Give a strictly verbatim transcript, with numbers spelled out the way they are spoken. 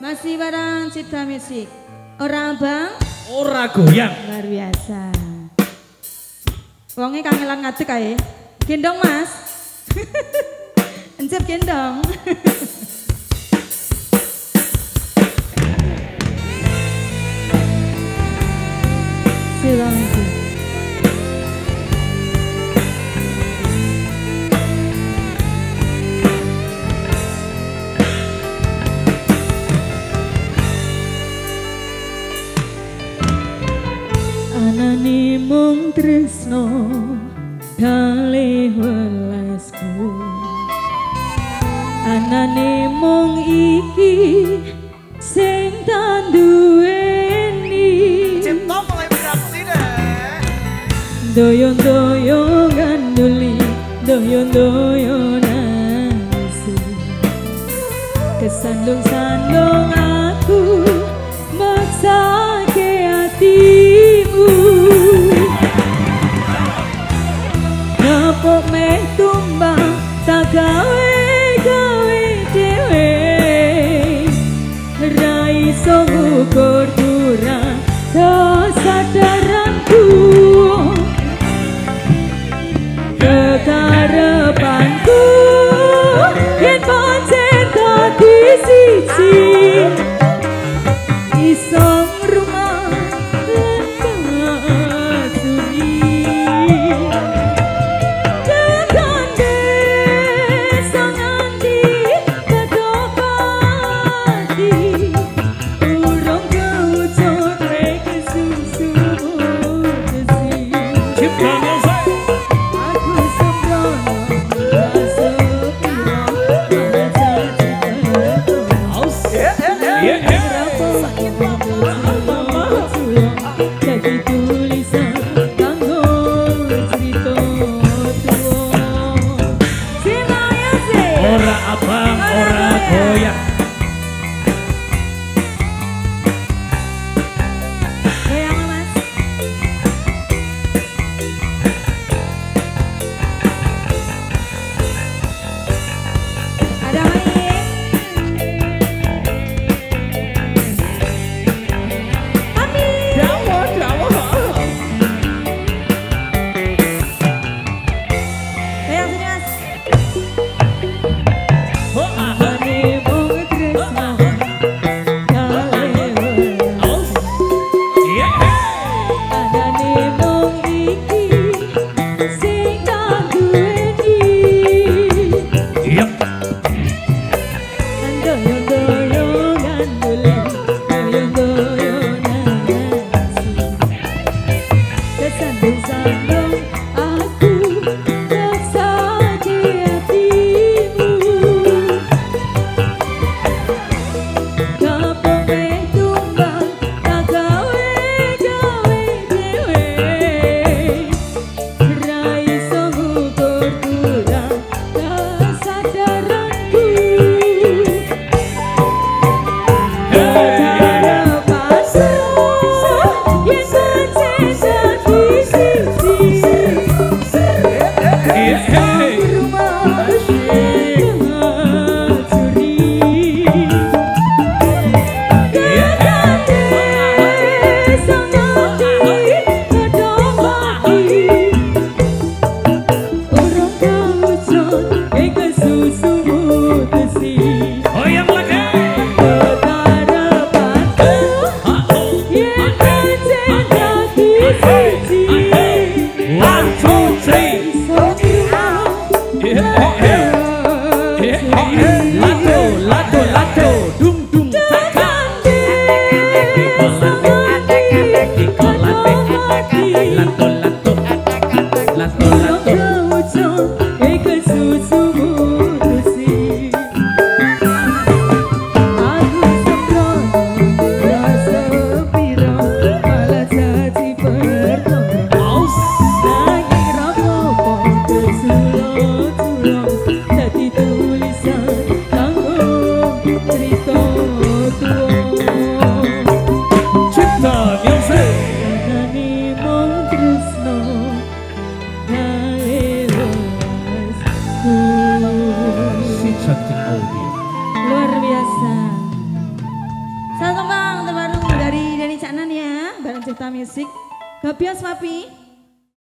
Masih barang Citra Music. Orang bang? Orang goyang. Luar biasa. Wonge kangelan ngadeg kae. Gendong Mas. Encep gendong. Silang. Anane mung tresno kalih welasku, anane mung iki sing tanduweni. Cipta mulai berarti deh. Doyon doyon ganduli, doyon doyon nasi. Kesandung sandung aku maksa. Kok meh tumbang tak gawe gawe dhewe, ra iso ngukur kurang kesadaranku. Kekarepanku yen pancen dadi siji, iso luar biasa. Cak Nan ya, bareng Cipta Music. Gobios Papi.